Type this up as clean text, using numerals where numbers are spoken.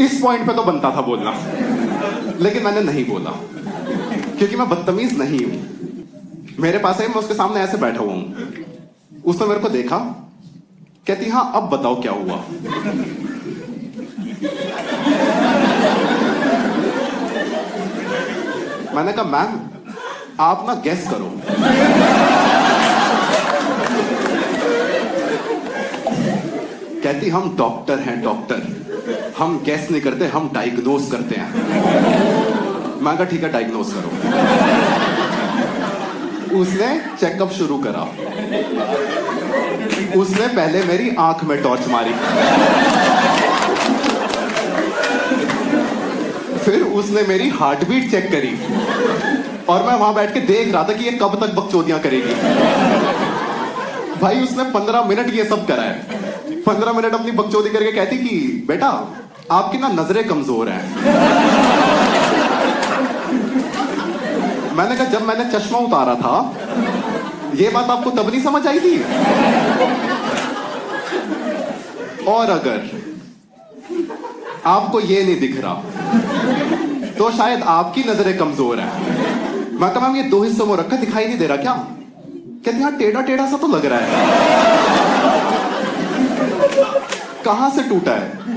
इस पॉइंट पे तो बनता था बोलना, लेकिन मैंने नहीं बोला क्योंकि मैं बदतमीज नहीं हूं। मेरे पास है, मैं उसके सामने ऐसे बैठा हुआ हूं, उसने मेरे को देखा, कहती हाँ अब बताओ क्या हुआ। मैंने कहा मैम आप ना गेस करो। कहती हम डॉक्टर हैं, डॉक्टर, हम गेस नहीं करते, हम डायग्नोस करते हैं। मैंने कहा ठीक है डायग्नोस करो। उसने चेकअप शुरू करा, उसने पहले मेरी आंख में टॉर्च मारी, फिर उसने मेरी हार्ट बीट चेक करी और मैं वहां बैठ के देख रहा था कि ये कब तक बकचोदियां करेगी। भाई उसने 15 मिनट ये सब कराया, 15 मिनट अपनी बकचोदी करके कहती कि बेटा आपकी ना नजरें कमजोर हैं। मैंने कहा जब मैंने चश्मा उतारा था ये बात आपको तब नहीं समझ आई थी। और अगर आपको ये नहीं दिख रहा तो शायद आपकी नजरें कमजोर है। मैं कहा मैम ये 2 हिस्सों में रखा, दिखाई नहीं दे रहा क्या? कहती हाँ टेढ़ा टेढ़ा सा तो लग रहा है। कहां से टूटा है?